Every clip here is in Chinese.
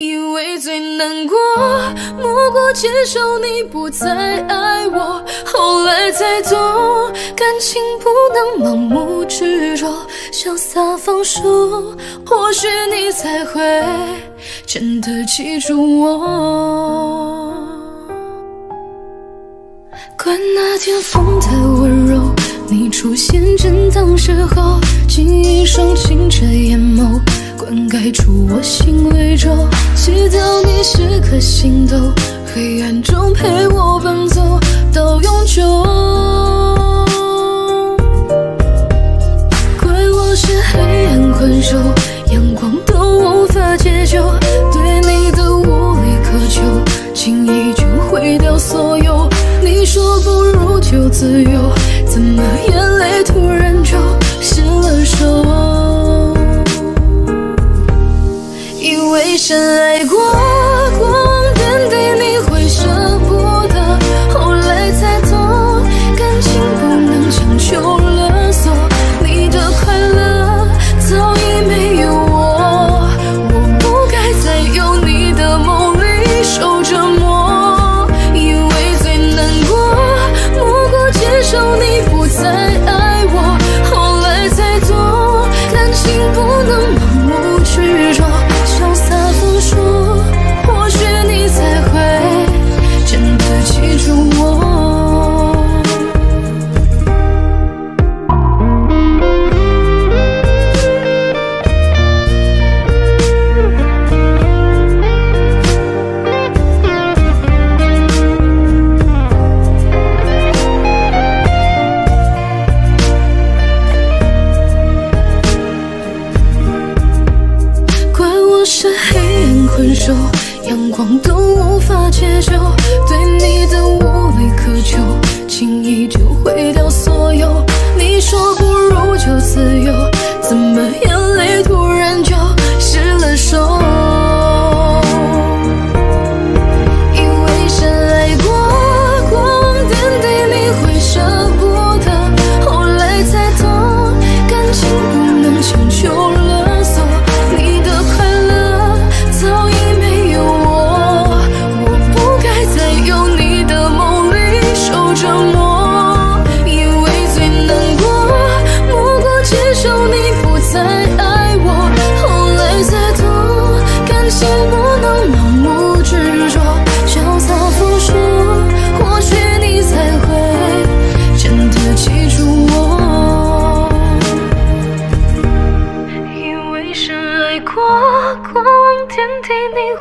以为最难过，莫过接受你不再爱我。后来才懂，感情不能盲目执着，潇洒放手，或许你才会真的记住我。管那天风的温柔，你出现正当时候，紧一双清澈眼眸。 灌溉出我心绿洲，祈祷你时刻心动，黑暗中陪我奔走到永久。怪我是黑暗困兽，阳光都无法解救，对你的无理渴求，轻易就毁掉所有。你说不如就自由，怎么眼泪突然就失了手？ 深爱过，过往点滴你会舍不得，后来才懂，感情不能强求勒索。你的快乐早已没有我，我不该在有你的梦里受折磨。以为最难过，莫过接受你不再爱我，后来才懂，感情不能盲目执着。 分手，阳光都无法解救，对你的无理渴求，轻易就毁掉所有。你说不如就自由，怎么眼泪突然就失了手？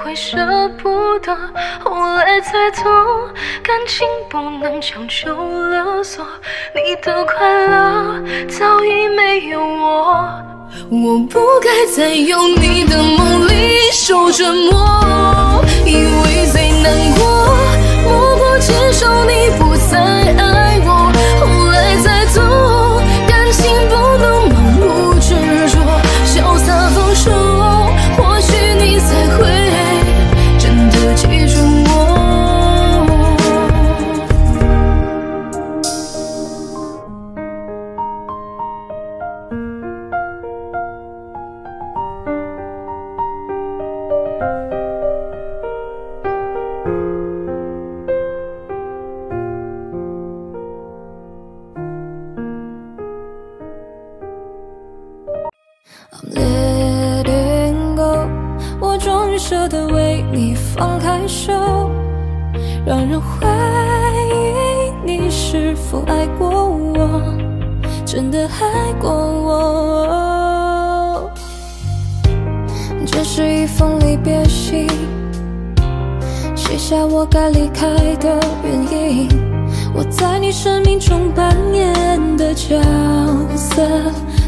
会舍不得，后来才懂，感情不能强求勒索。你的快乐早已没有我，我不该在有你的梦里受折磨。以为最难过，莫过接受你不再爱我，后来才懂，感情不能盲目执着，潇洒放手，或许你才会。 I'm letting go， 我终于舍得为你放开手，让人怀疑你是否爱过我，真的爱过我。这是一封离别信，写下我该离开的原因。我在你生命中扮演的角色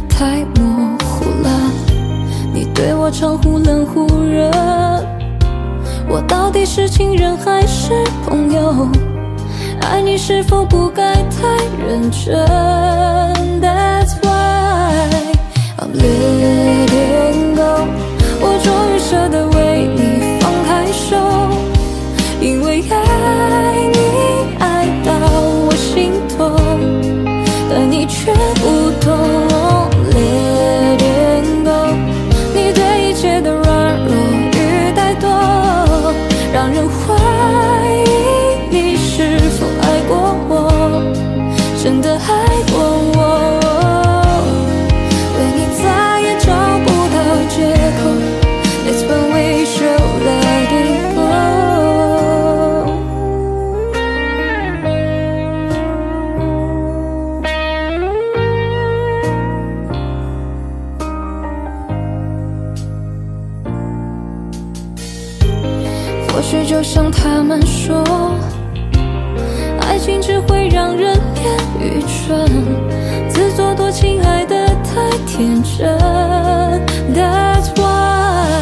太模糊。 你对我常忽冷忽热，我到底是情人还是朋友？爱你是否不该太认真 ？That's why I'm letting go。我终于舍得为你放开手，因为爱你爱到我心痛，但你却不懂。 Let it go， 你对一切的软弱与怠惰。让人怀疑你是否爱过我，真的爱过我。为你再也找不到借口 ，That's when we should let it go。或许就像他们说，爱情只会让人变愚蠢，自作多情，爱的太天真。That's why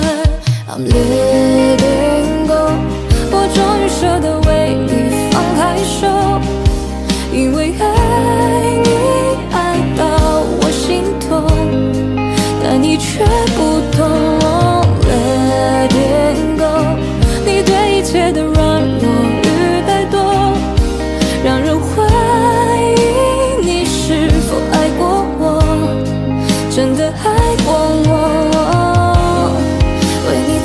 I'm letting go。我终于舍得为你放开手，因为爱你爱到我心痛，但你却不懂。Letting go， 你对一切的软弱与怠惰，让人怀疑你是否爱过我，真的爱过我。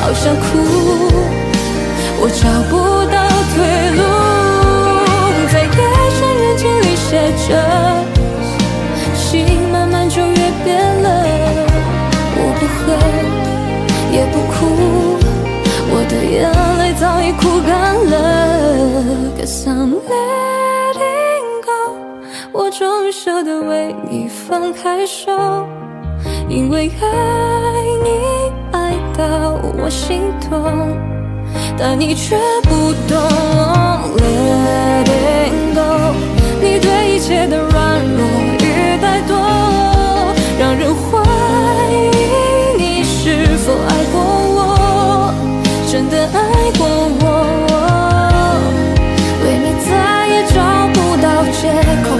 好想哭，我找不到退路，在夜深人静里写着，心慢慢就越变了。我不恨，也不哭，我的眼泪早已哭干了。Cause I'm letting go， 我终于舍得为你放开手，因为爱你。 到我心痛，但你却不懂。Letting go， 你对一切的软弱与怠惰，让人怀疑你是否爱过我，真的爱过我。为你再也找不到借口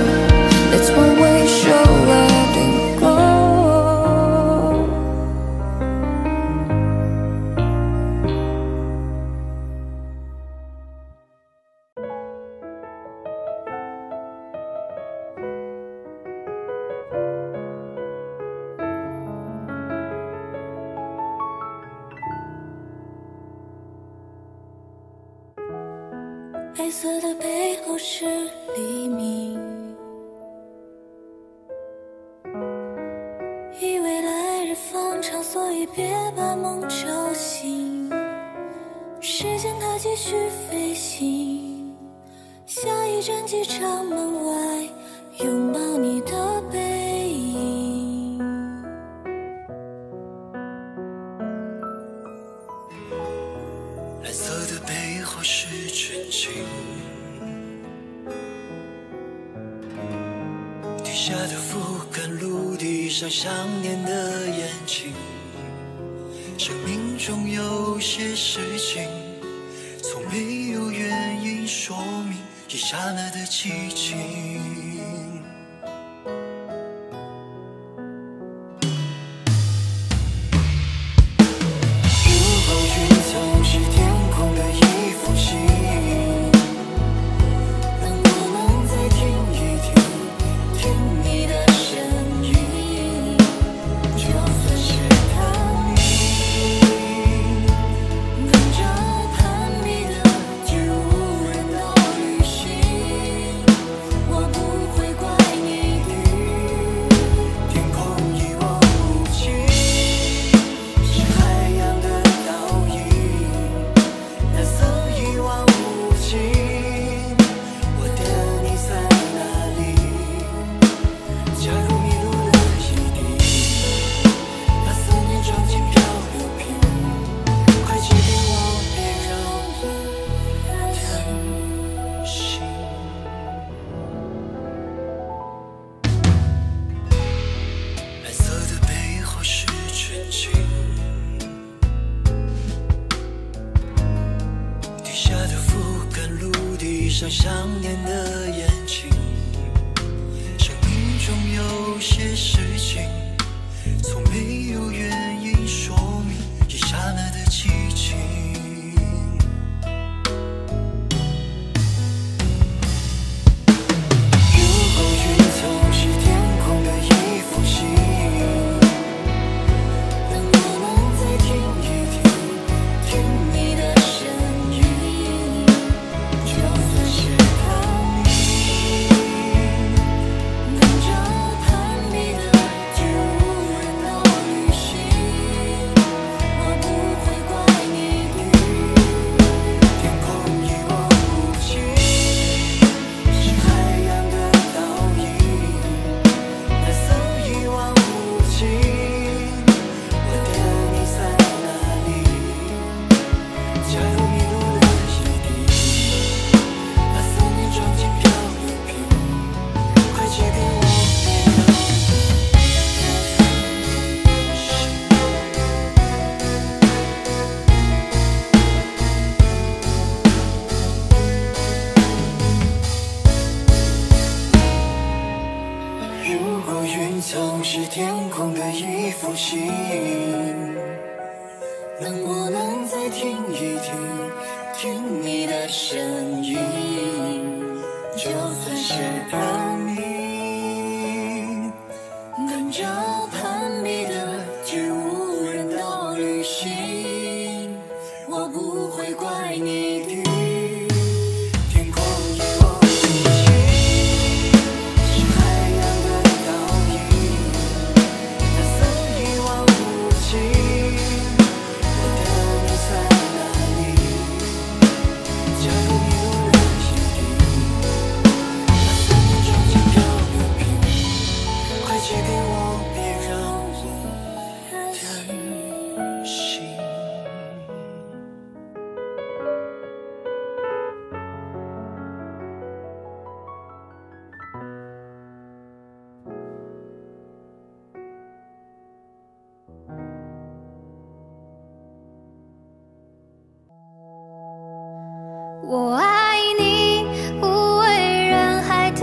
，That's when we should let it go。 黑色的背后是黎明，以为来日方长，所以别把梦吵醒。时间它继续飞行，下一站机场门外，拥抱你的背影。蓝色的背后是纯情。 地下的俯瞰陆地上想念的眼睛，生命中有些事情从没有原因说明，一刹那的寂静。拥抱云层是天空的一封信。 从。像是天空的一封信，能不能再听一听，听你的声音，就算是安宁，跟着叛逆的去无人岛旅行，我不会怪你的。 我爱你，无畏人海的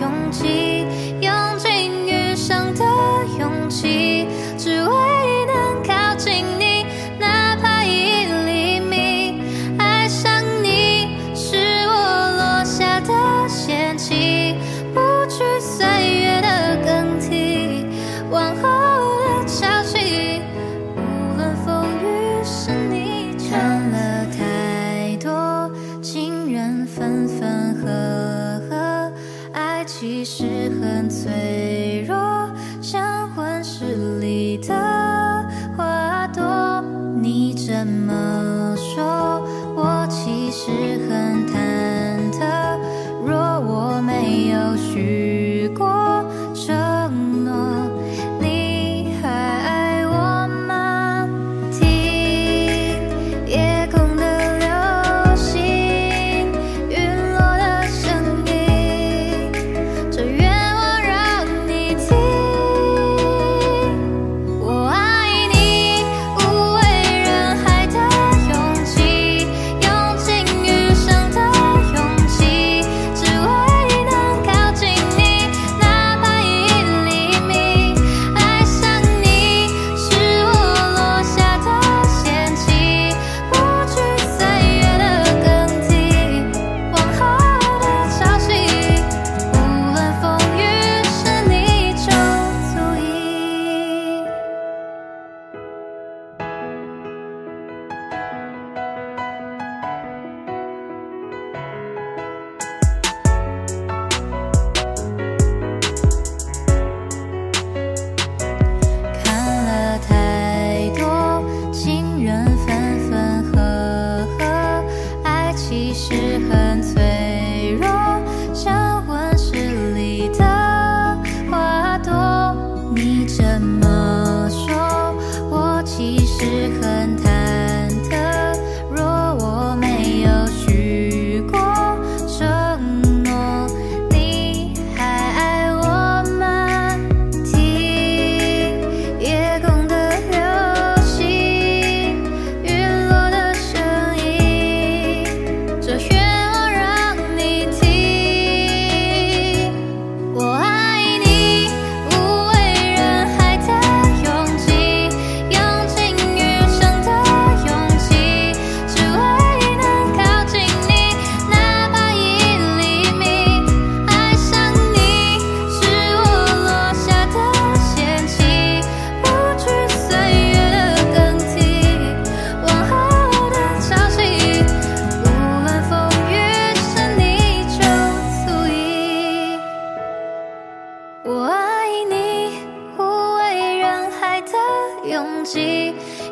勇气，用尽余生的勇气，只为能靠近你，哪怕一厘米。爱上你是我落下的险棋，不惧岁月的更替，往后的潮汐，无论风雨是你唱了它。 分分合合，爱其实很脆弱，像温室里的花朵。你这么说，我其实很忐忑。若我没有许过承诺，你还爱我吗？听夜空的。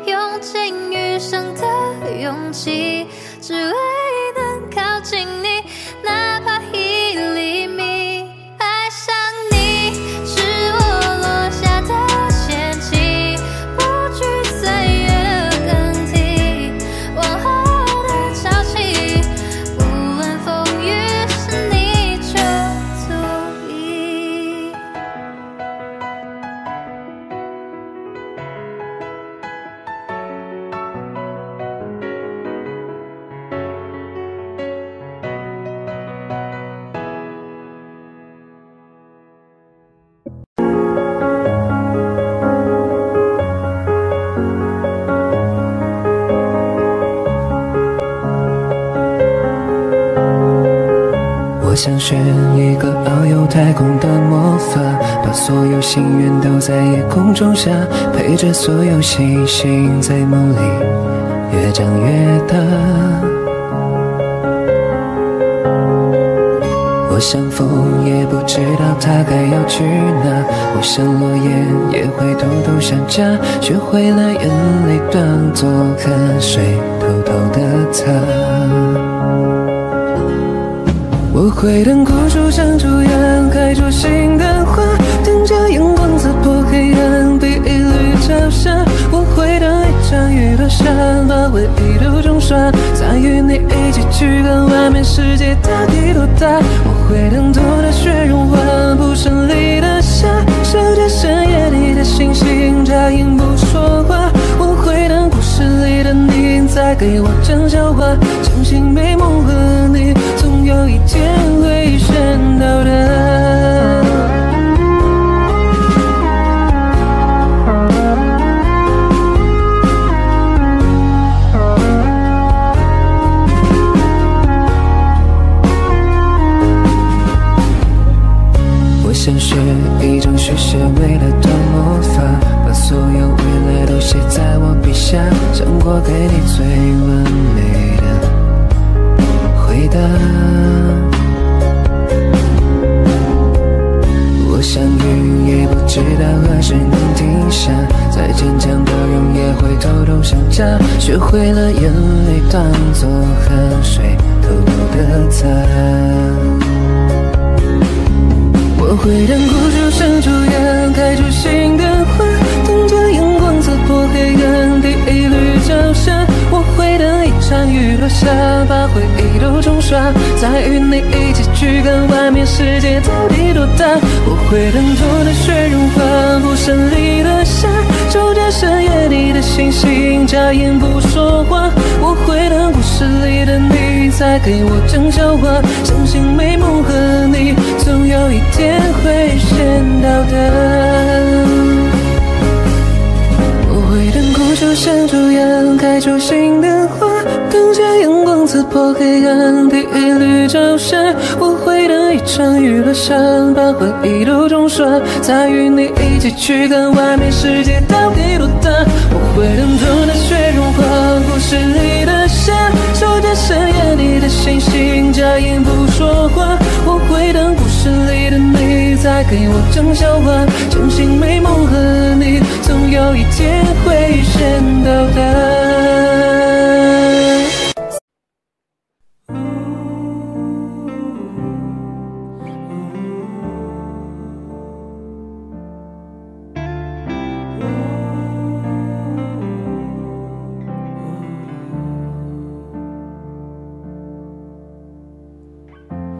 用尽余生的勇气，只为能靠近你，哪怕一厘米。爱上你是我落下的险棋，不惧岁月的更替，往后的潮汐，无论风雨是你就足矣。想选一个遨游太空的魔法，把所有心愿都在夜空种下，陪着所有星星在梦里越长越大。我像风，也不知道它该要去哪；我像落叶，也会偷偷想家。学会了眼泪当作汗水，偷偷的擦。 我会等枯树长出芽，开出新的花，等着阳光刺破黑暗，被一缕朝霞。我会等一场雨落下，把回忆都冲刷，再与你一起去看外面世界到底多大。我会等冬的雪融化，不声里的夏，守着深夜里的星星，眨眼不说话。我会等故事里的你，再给我讲笑话，相信美梦和你。 有一天会看到的。我想学一种学习未来的魔法，把所有未来都写在我笔下，想过给你最完美的。 回答。我想雨也不知道何时能停下，再坚强的人也会偷偷想家。学会了眼泪当作汗水，偷偷的擦。我会等枯树生出芽，开出新的花，等着阳光刺破黑暗，第一缕朝霞。我会等一场雨落下，把回忆。 冲刷，再与你一起去看外面世界到底多大。我会等冬的雪融化，不声里的夏，守着深夜里的星星，眨眼不说话。我会等故事里的你，再给我讲笑话，相信美梦和你总有一天会见到的。我会等枯树生出芽，开出新的花。 等着阳光刺破黑暗，第一缕朝霞。我会等一场雨落下，把回忆都冲刷，再与你一起去看外面世界到底多大。我会等冬的雪融化，故事里的夏，守着深夜里的星星，眨眼不说话。我会等故事里的你，再给我讲笑话，相信美梦和你总有一天会见到的。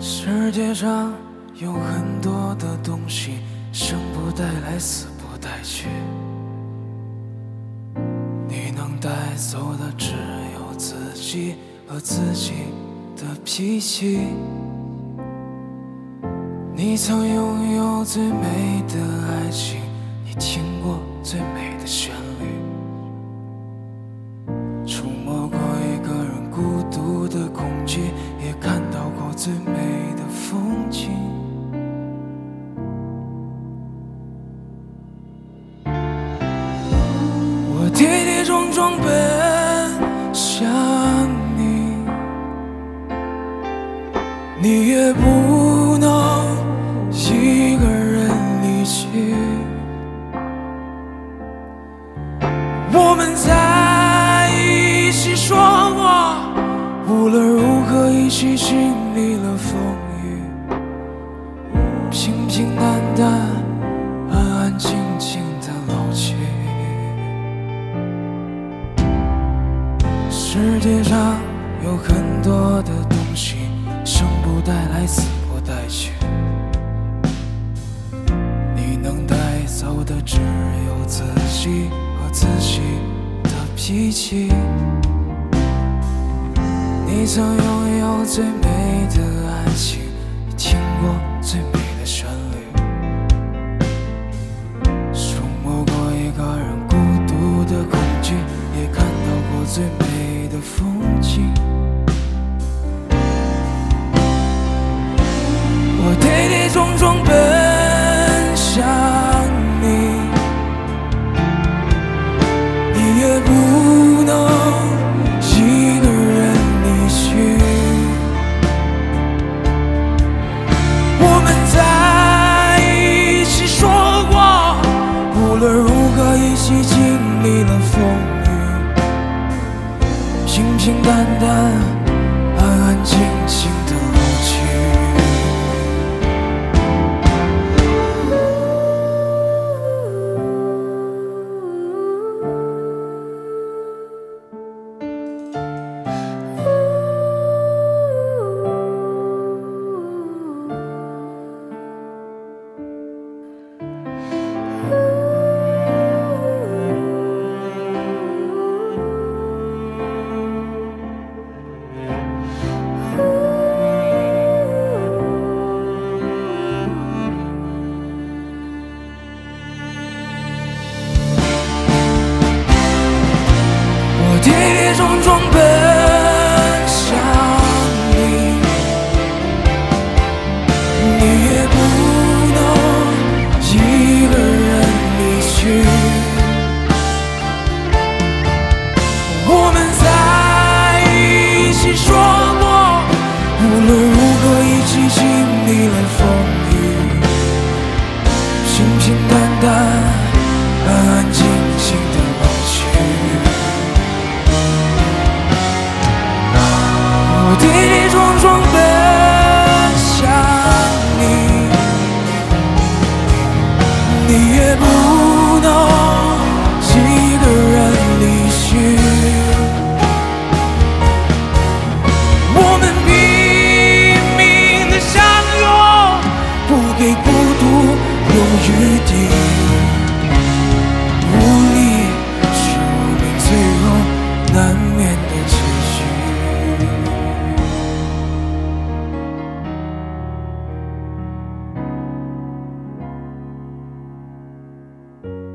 世界上有很多的东西，生不带来，死不带去。你能带走的只有自己和自己的脾气。你曾拥有最美的爱情，你听过最美的旋律，触摸过一个人孤独的恐惧，也看到过最美。 风景，我跌跌撞撞奔向你，你也不能一个人离去。我们在一起说过，无论如何一起经历了风。 平平淡淡，安安静静的老去。世界上有很多的东西，生不带来，死不带去。你能带走的只有自己和自己的脾气。你曾拥有最美的爱情，你听过最美。 旋律，触摸过一个人孤独的恐惧，也看到过最美的风景。该一起经历了风雨，平平淡淡，安安静静的老去。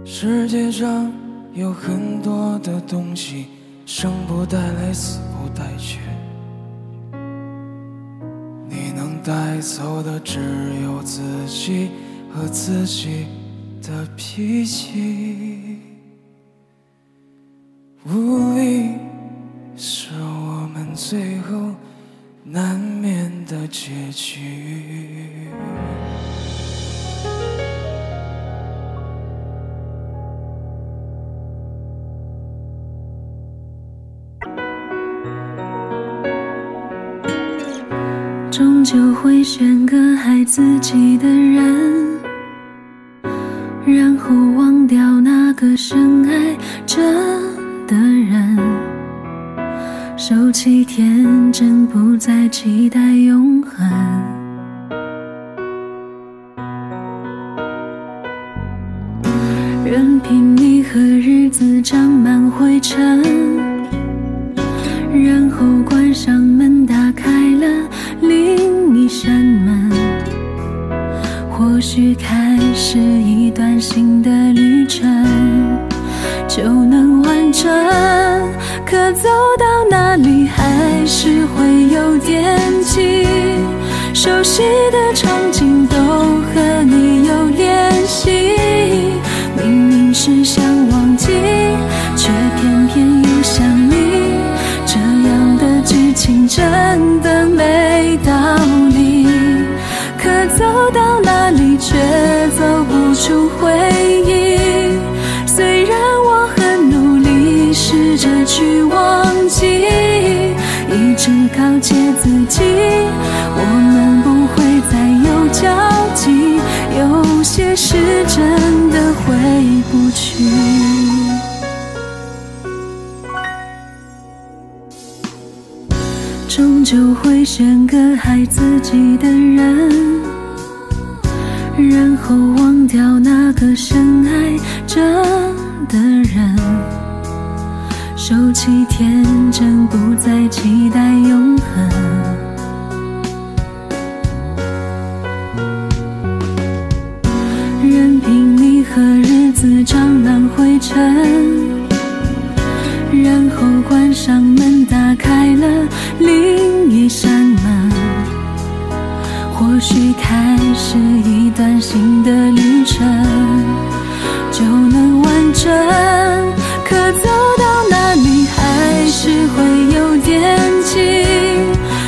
世界上有很多的东西，生不带来，死不带去。你能带走的只有自己和自己的脾气。无力是我们最后难免的结局。终究会选个爱自己的人，然后忘掉那个深爱着的人，收起天真，不再期待永恒。任凭你和日子长满灰尘，然后关上门，打开了另一扇门，或许开始一段新的旅程就能完成，可走到哪里还是会有点急，熟悉的场景都和你有联系，明明是想忘记，却偏偏又想你，这样的剧情真的没道理，可走到哪里却走不出回忆。虽然我很努力试着去忘记，一直告诫自己我们不会再有交集，有些事真的回不去。终究会选个爱自己的人，然后忘掉那个深爱着的人，收起天真，不再期待永恒。任凭你和日子长满灰尘，然后关上门，打开了另一扇门，或许开始一段新的旅程就能完成，可走到哪里还是会有点急，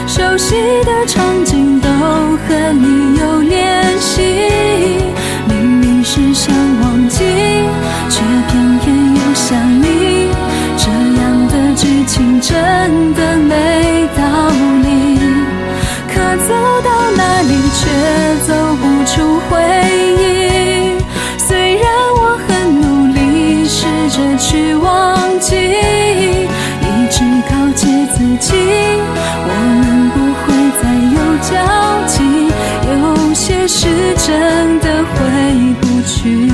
熟悉的场景都和你有联系，明明是想忘记，却试着去忘记，一直告诫自己，我们不会再有交集。有些事真的回不去，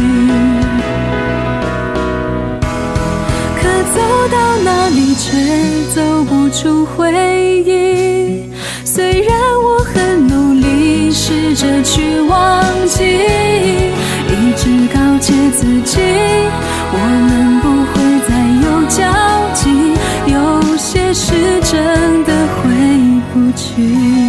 可走到哪里却走不出回忆。虽然我很努力，试着去忘记。 一直告诫自己，我们不会再有交集。有些事真的回不去。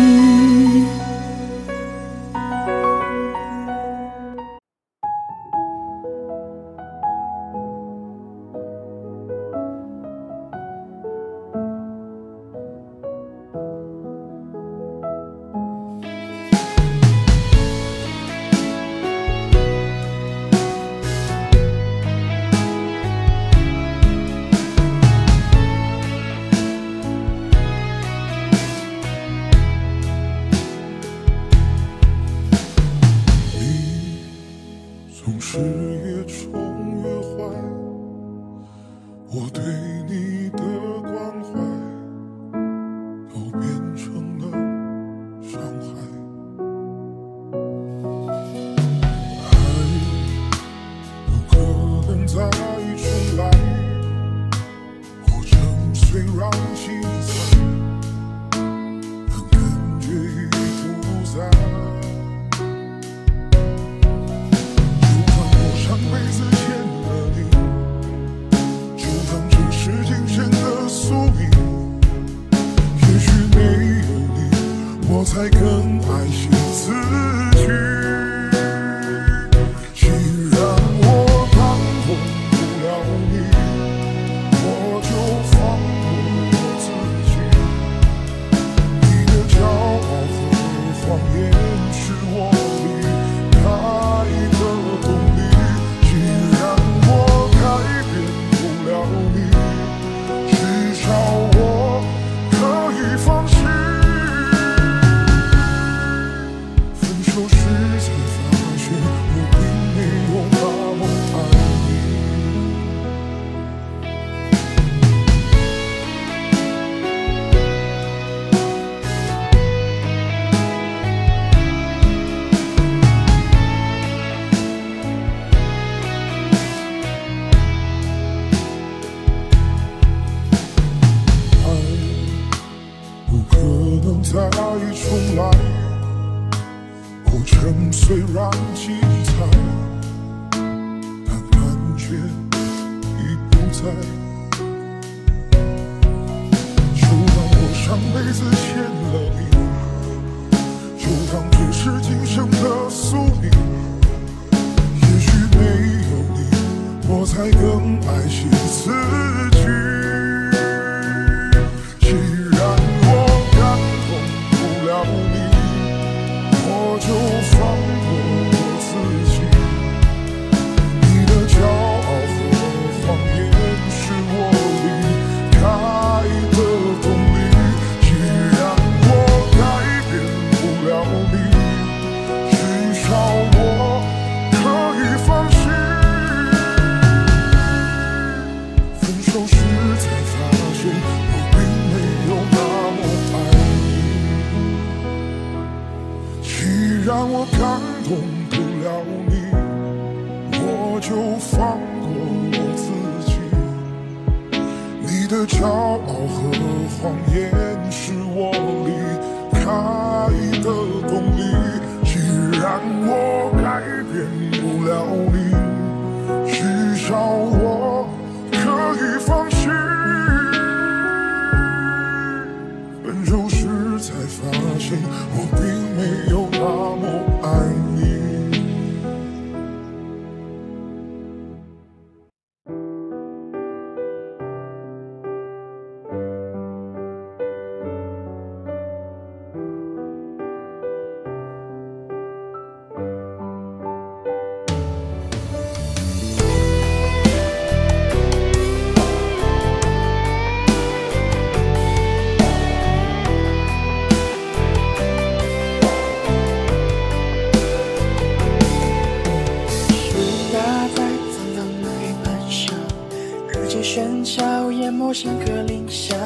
着喧嚣，淹没深刻铃响。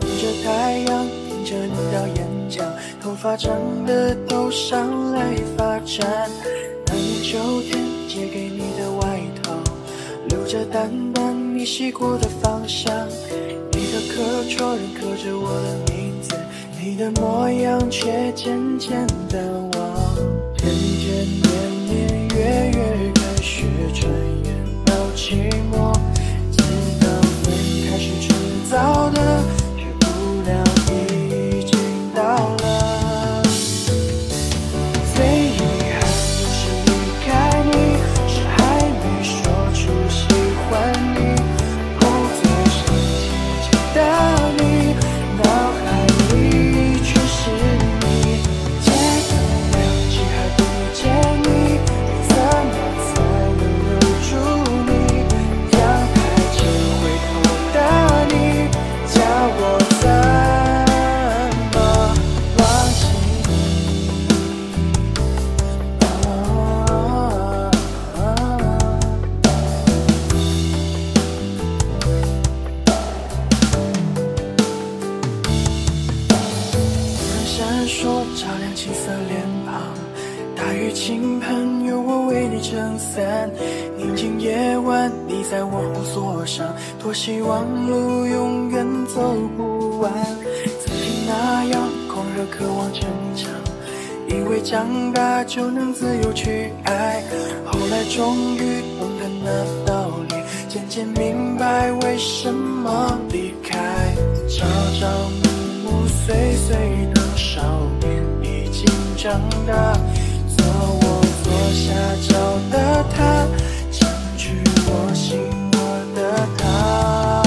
迎着太阳，迎着你到眼角，头发长的头上来发展。那年秋天借给你的外套，留着淡淡你洗过的芳香。你的课桌仍刻着我的名字，你的模样却渐渐淡忘。天天年年月月开始转眼到期末。 早的，却不料已经到了。最遗憾不是离开你，是还没说出喜欢你。哦，最想亲近的你，脑海里全是你。戒得了气还不见你，怎么才能留住你？阳台前回头的。 我怎么忘记你？闪烁照亮青涩脸庞，大雨倾盆，有我为你撑伞。宁静夜晚，你在我后座上，多希望路永远。 走不完，曾经那样狂热，渴望成长，以为长大就能自由去爱。后来终于懂得那道理，渐渐明白为什么离开。朝朝暮暮，岁岁的少年已经长大，做我坐下找的他，占据我心窝的他。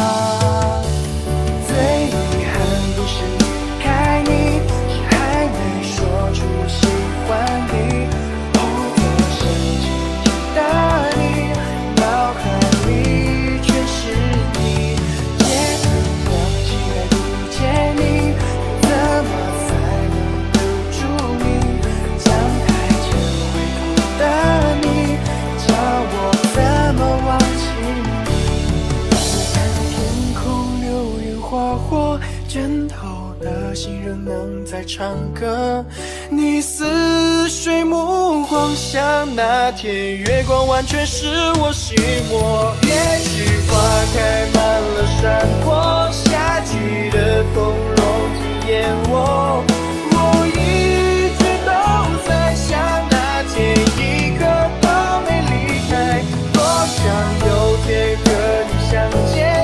枕头的心仍能在唱歌，你似水目光下那天月光，完全是我心窝。也许花开满了山坡，夏季的风融进眼窝，我一直都在想那天一刻都没离开，多想有天和你相见。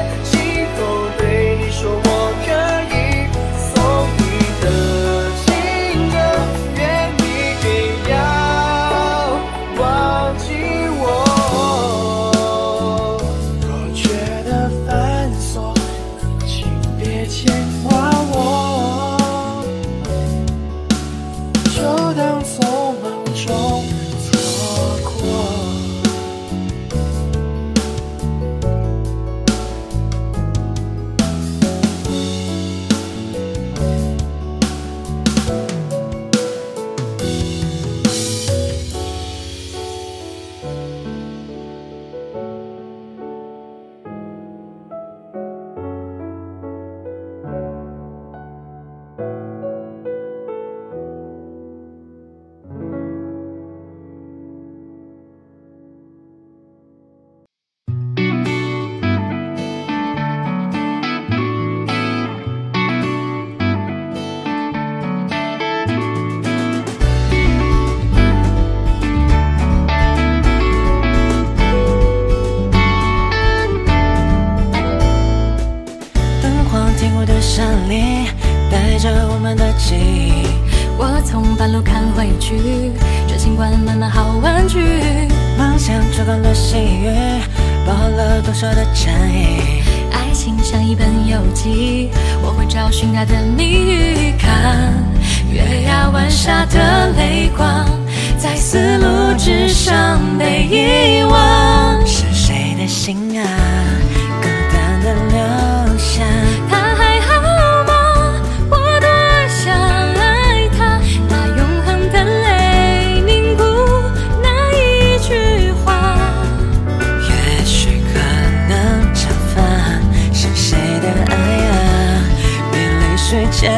坚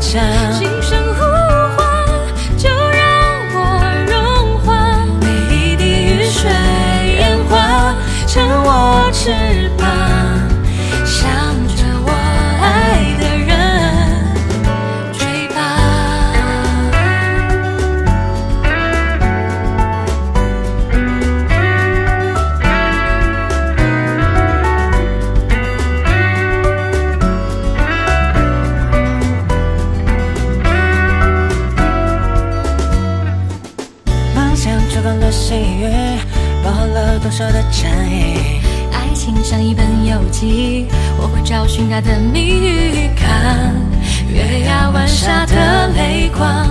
强，今生呼唤就让我融化，每一滴雨水烟花成我翅膀，向着我爱的人追吧。梦想追光的岁月，包含了多少的禅意，爱情像一本游记，我会找寻它的谜语。看月牙湾沙的泪光，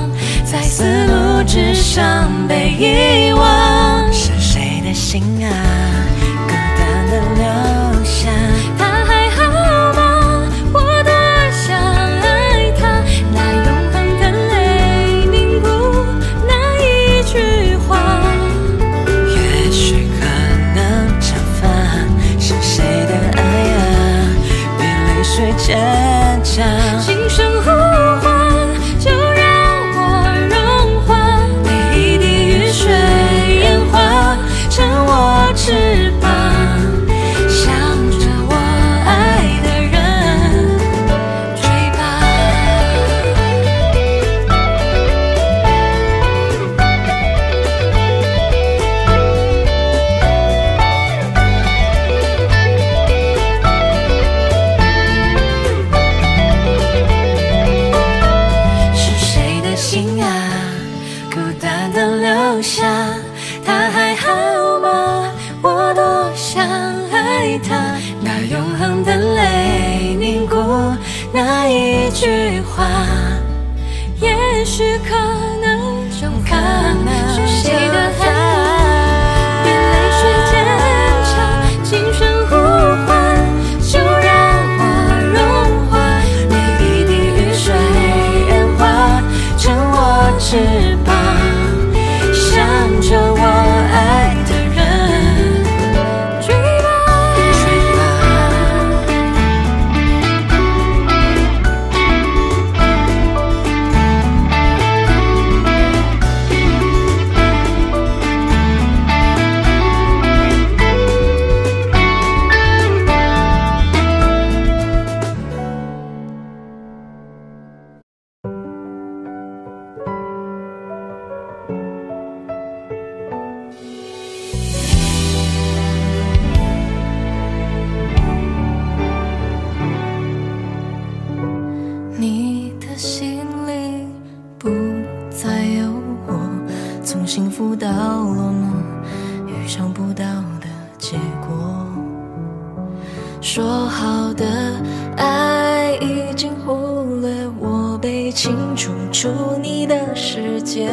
在丝路之上被遗忘。是谁的心啊，孤单的留下。他还好吗？我多想爱他。那永恒的泪凝固那一句话，也许可能惩罚。是谁的爱啊，比泪水坚强。今生呼唤就让我融化，每一滴雨水烟花成我翅膀，向着我爱的人追吧。是谁的心啊，孤单的留下。他还好吗？我多想爱他。那永恒的泪凝固那一句话，也许可能重看。是谁的爱，比泪水坚强。今生呼唤就让我融化，每一滴雨水烟花成我翅膀，向着我爱的人追吧。你的心里不再有我，从幸福到落寞，预想不到的结果。说好的爱已经忽略我，被清除出你的世界，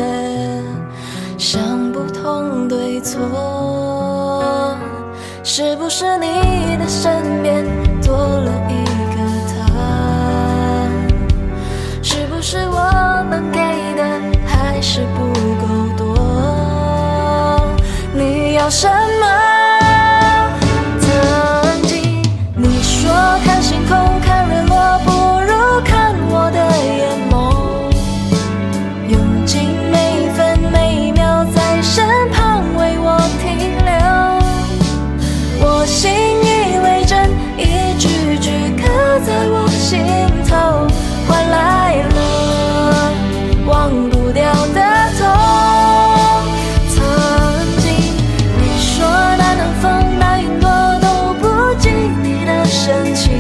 想不通对错。是不是你的身边多了一个他？是不是我们给的还是不够多？你要什么曾经？你说看星空看日落不如看我的眼眸，用尽每分每秒在身旁为我停留。我信以为真，一句句刻在我心头，换来了忘不掉的痛。曾经你说那冷风那云朵都不及你的深情，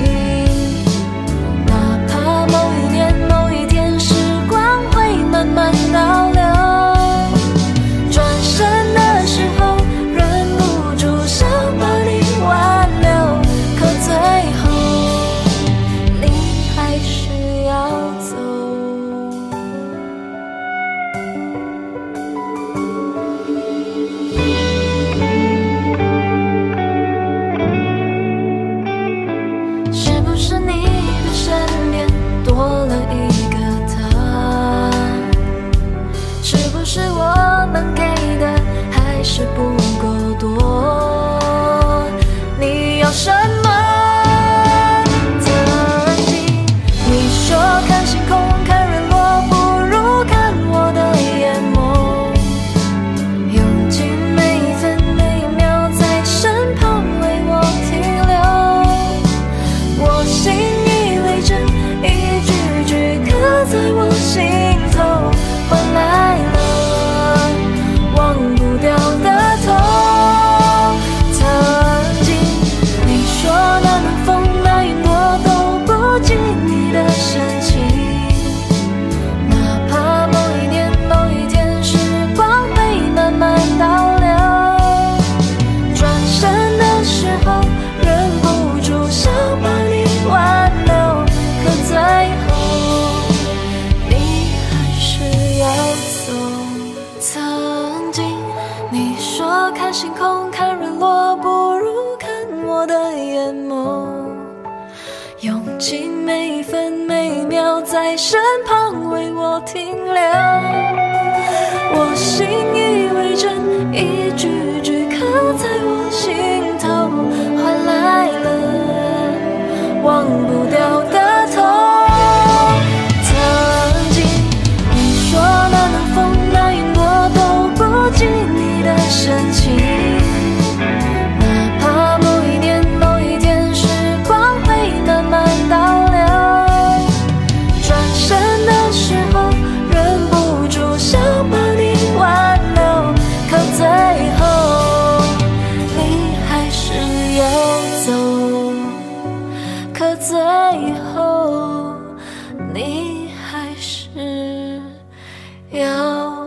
哪怕某一年某一天时光会慢慢倒流，转身的时候忍不住想把你挽留，可最后你还是要走。什么曾经？你说看星眼眸，用尽每分每秒在身旁为我停留。我信以为真，一句句刻在我心头，换来了忘不掉的。 深情，哪怕某一年某一天，时光会慢慢倒流。转身的时候，忍不住想把你挽留，可最后你还是要走，可最后你还是要走。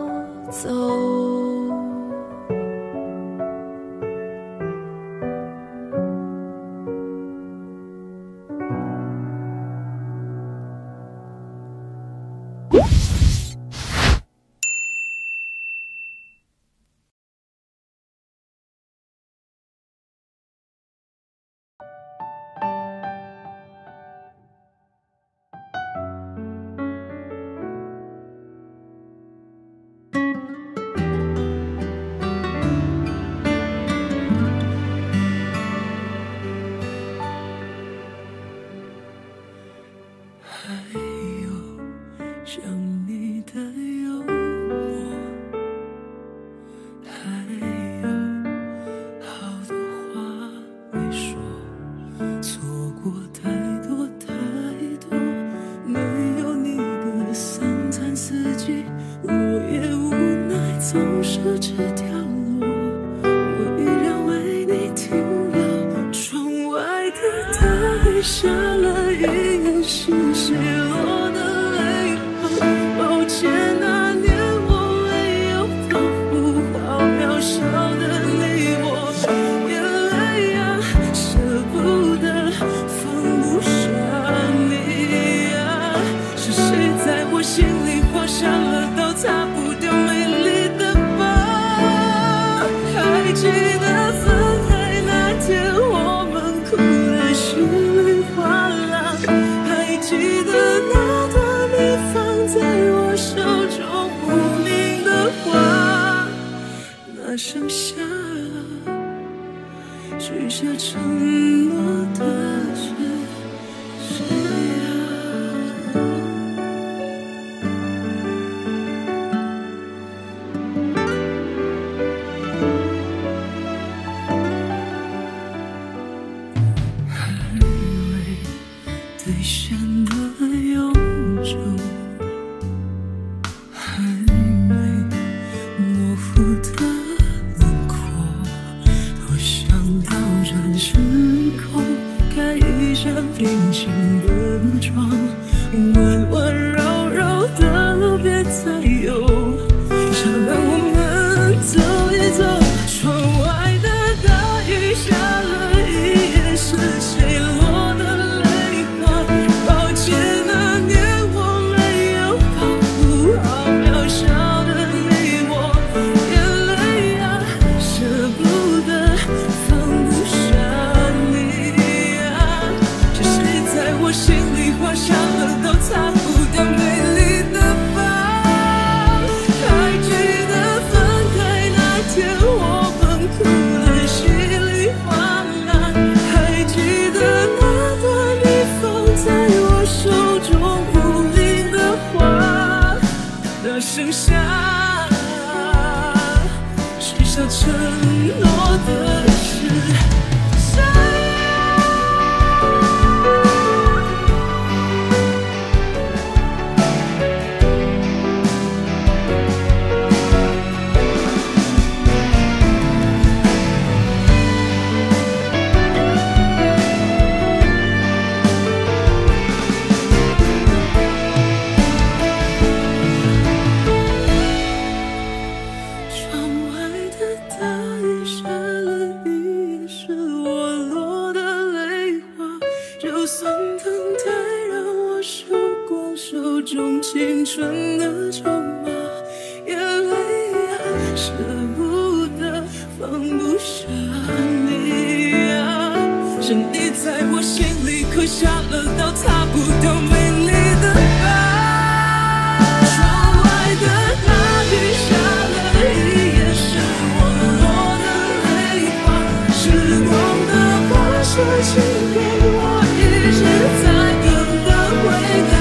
你在我心里刻下了刀擦不掉美丽的疤。窗外的大雨下了一夜，是我落的泪花。时光的跋涉，请给我一直在等的回答。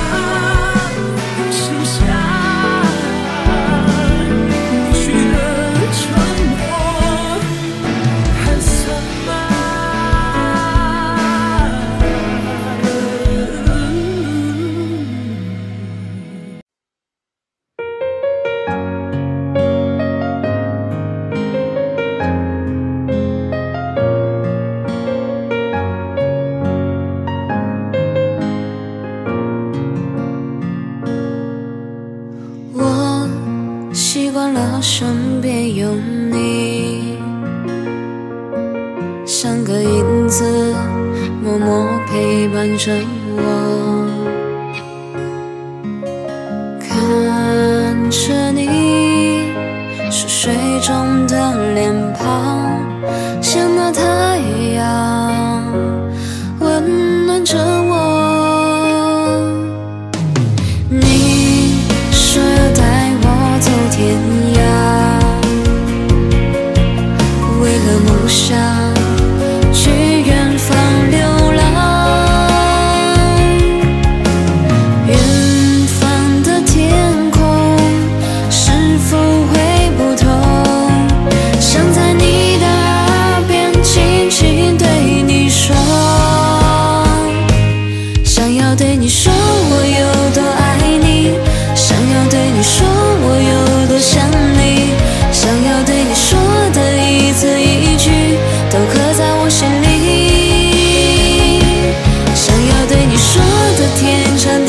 剩下无趣的沉默和散漫。 身边有你，像个影子，默默陪伴着我。看着你熟睡中的脸庞，像那太阳，温暖着我。你说要带我走天涯。 梦想去远方流浪，远方的天空是否会不同？想在你的耳边轻轻对你说，想要对你说我有多爱你，想要对你说我有多想你，想要对你说的一字一句。 都刻在我心里，想要对你说的天长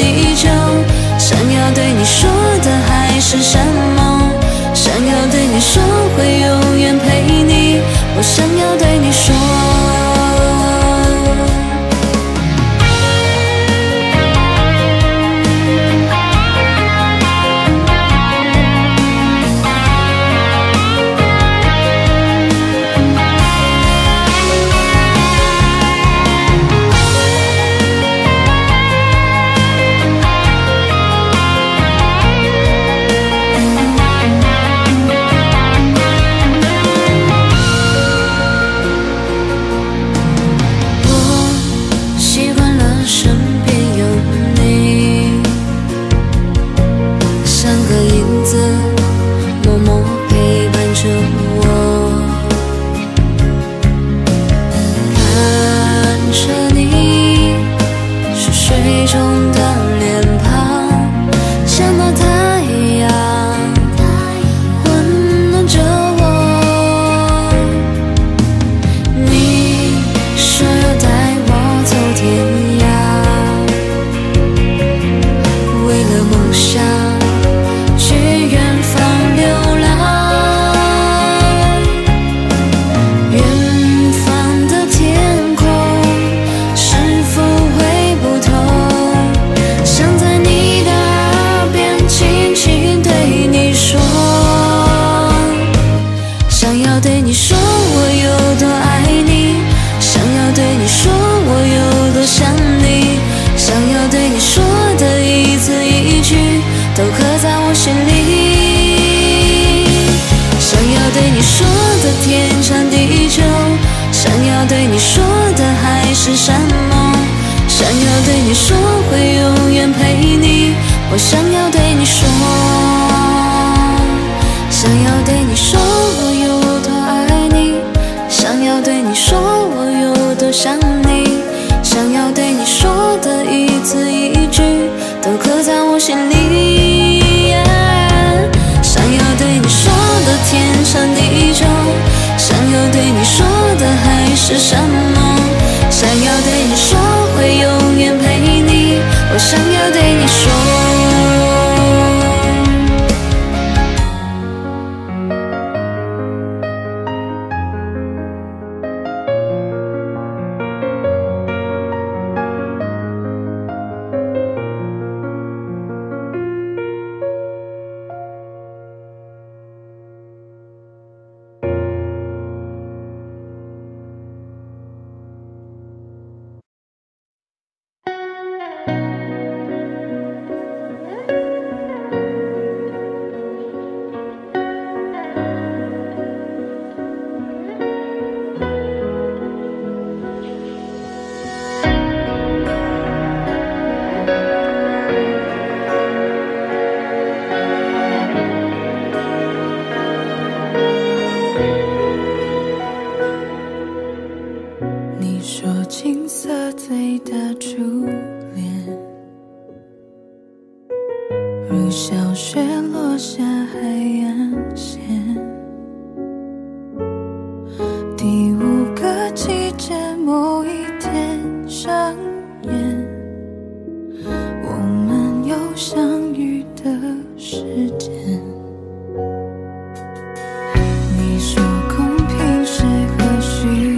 地久，想要对你说的海誓山盟，想要对你说会永远陪你，我想要对你说。青涩最大初恋，如小雪落下海岸线。第五个季节某一天上演，我们有相遇的时间。你说公平是何许？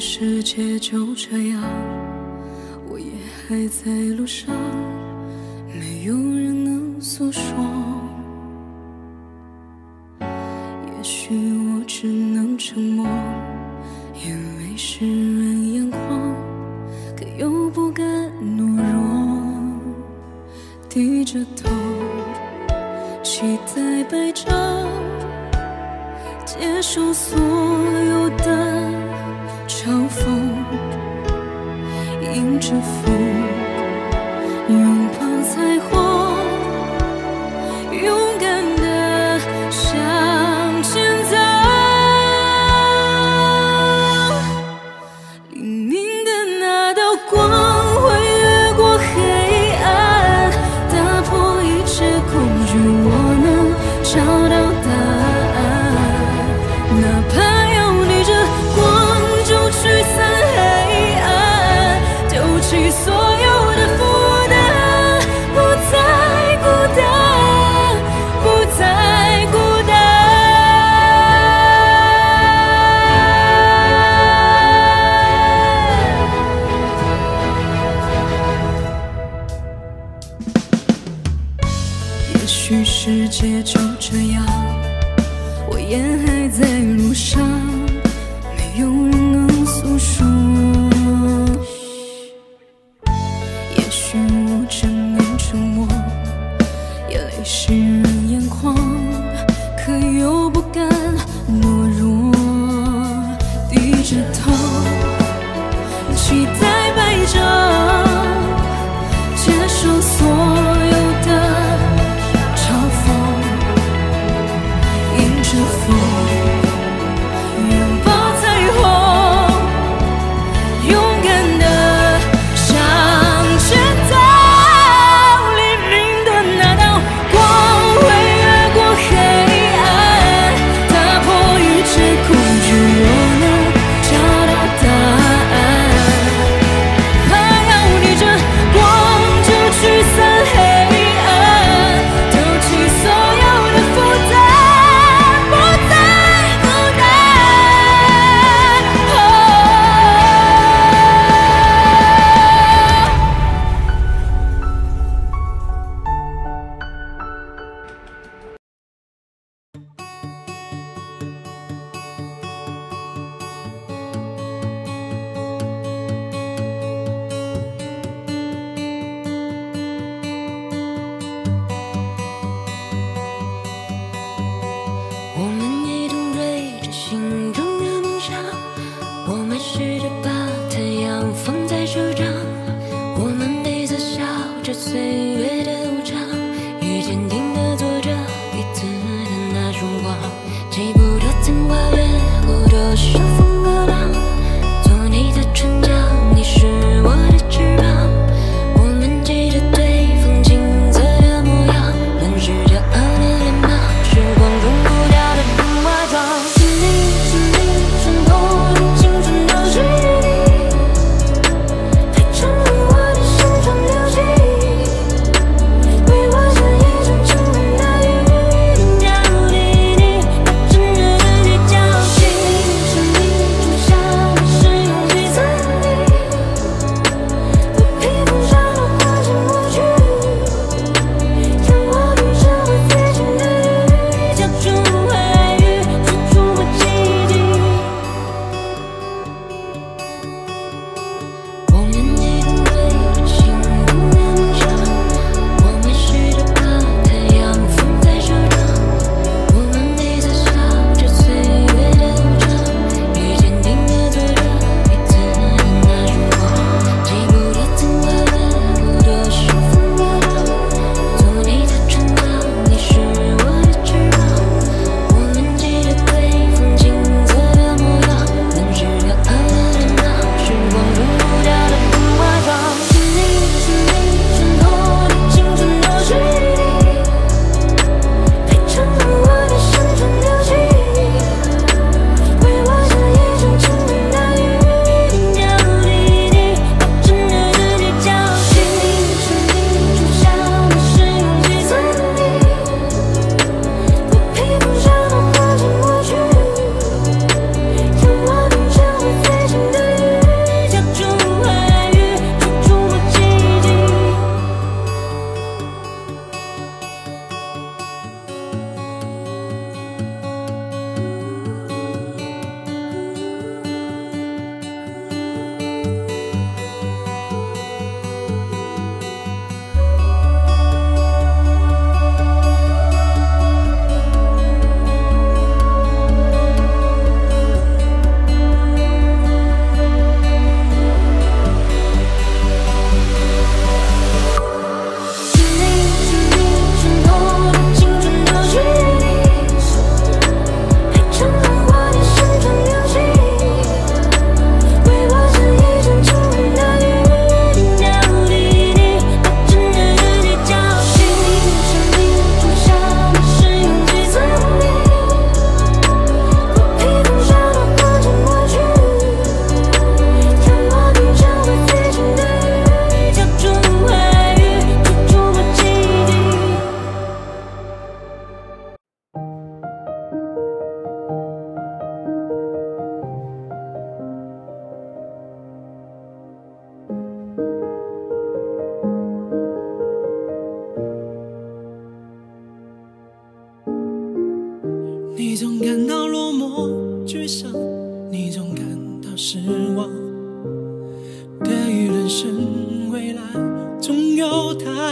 世界就这样，我也还在路上，没有人能诉说。也许我只能沉默，眼泪湿润眼眶，可又不敢懦弱。低着头，期待白昼，接受所有的嘲讽，迎着风。许世界就这样，我沿海在路上，没有人能诉说。也许我只能沉默，眼泪湿润眼眶，可又不敢懦弱。低着头，期待摆着，接受所有的。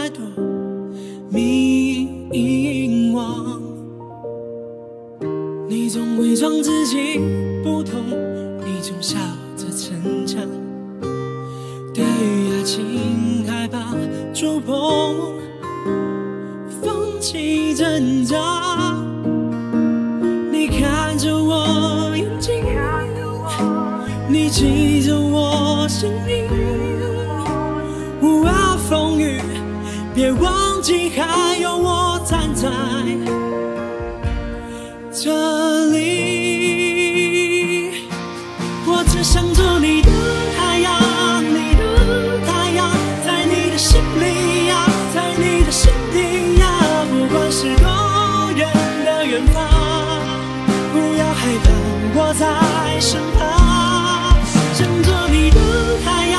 太多迷惘，你总伪装自己不痛，你总笑着逞强。对爱情害怕触碰，放弃挣扎。你看着我眼睛，你记着我姓名。 无论风雨，别忘记还有我站在这里。我只想做你的太阳，你的太阳，在你的心里呀，在你的心底呀。不管是多远的远方，不要害怕，我在身旁。想做你的太阳。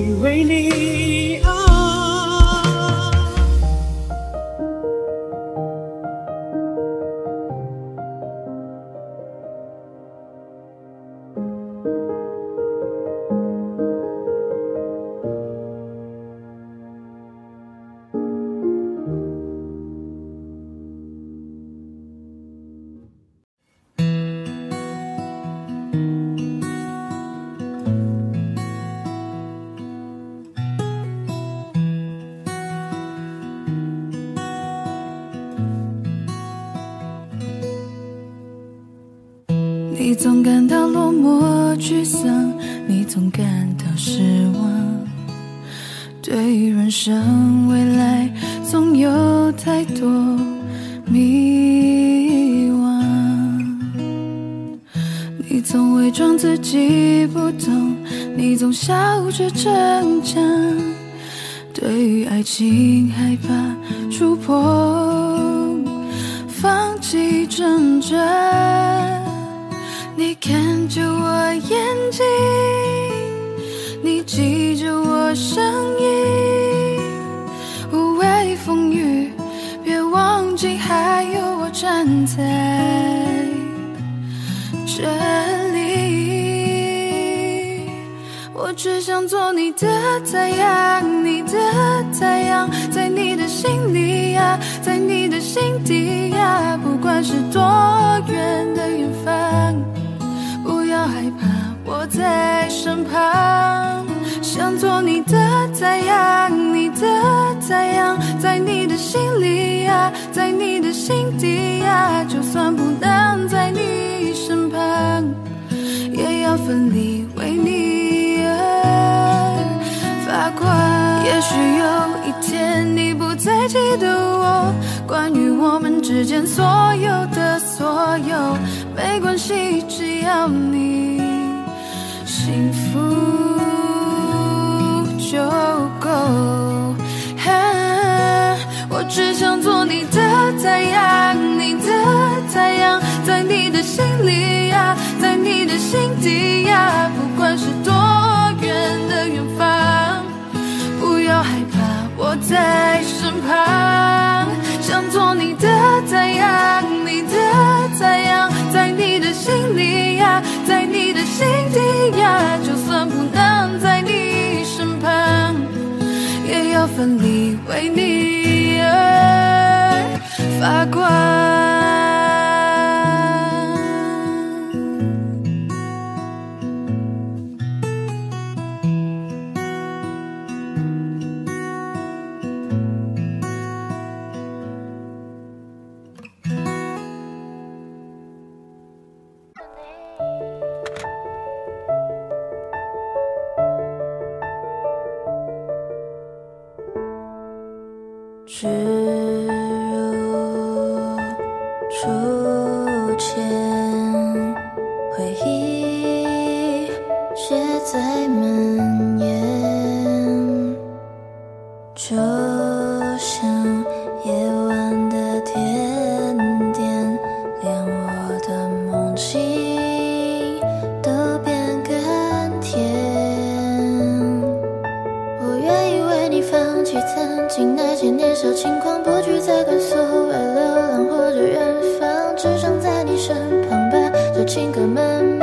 你总感到失望，对于人生未来，总有太多迷惘。你总伪装自己不痛，你总笑着逞强。对于爱情害怕触碰，放弃挣扎。你看着我。 你记着我声音，无论风雨，别忘记还有我站在。 你总感到落寞沮丧，你总感到失望。对于人生未来，总有太多迷惘。你总伪装自己不懂，你总笑着逞强。对于爱情害怕触碰，放弃挣扎。 你看着我眼睛，你记着我声音。无畏风雨，别忘记还有我站在这里。我只想做你的太阳，你的太阳，在你的心里呀，在你的心底呀。不管是多远的远方，不要害怕，我在身旁。想做你的太阳，你的太阳，在你的心里呀，在你的心底呀。就算不能在你身旁，也要奋力为你而发光。也许有一天你不再记得我，关于我们之间所有的所有，没关系，只要你幸福就够。我只想做你的太阳，你的太阳，在你的心里呀，在你的心底呀。不管是多远的远方，不要害怕，我在身旁。想做你的太阳，你的太阳，在你的心里呀，在你的心底呀。就算不能在你身旁，也要奋力为你而发光。情歌慢慢